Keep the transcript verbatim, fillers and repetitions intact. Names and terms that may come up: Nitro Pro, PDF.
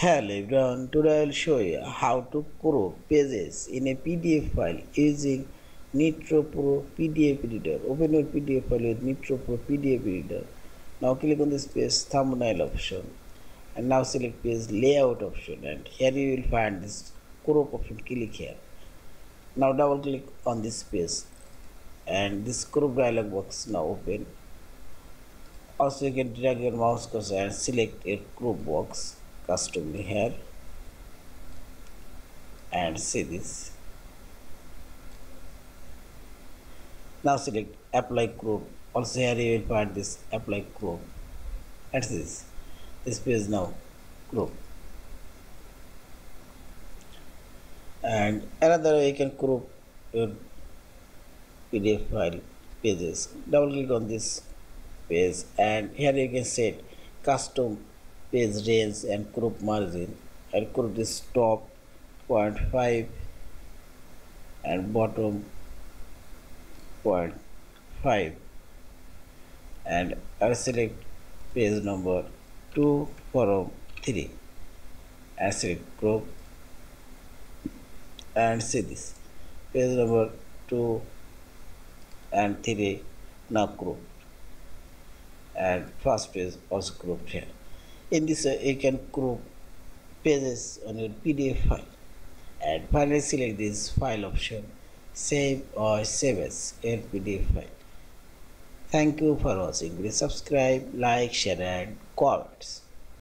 Hello everyone, today I'll show you how to crop pages in a P D F file using Nitro Pro P D F editor. Open your P D F file with Nitro Pro P D F editor. Now click on this page thumbnail option and now select page layout option, and here you will find this crop option. Click here. Now double click on this page and this crop dialog box now open. Also you can drag your mouse cursor and select a crop box customly here and see this. Now select apply crop. Also here you will find this apply crop and see this. This page now crop. And another way you can crop your P D F file pages. Double click on this page and here you can set custom page range and crop margin, and crop this top zero point five and bottom zero point five, and I'll select page number two from three and select crop and see this page number two and three now crop. And first page also cropped here. In this way you can crop pages on your P D F file. And finally select this file option, save or save as your P D F file. Thank you for watching. Please subscribe, like, share and comments.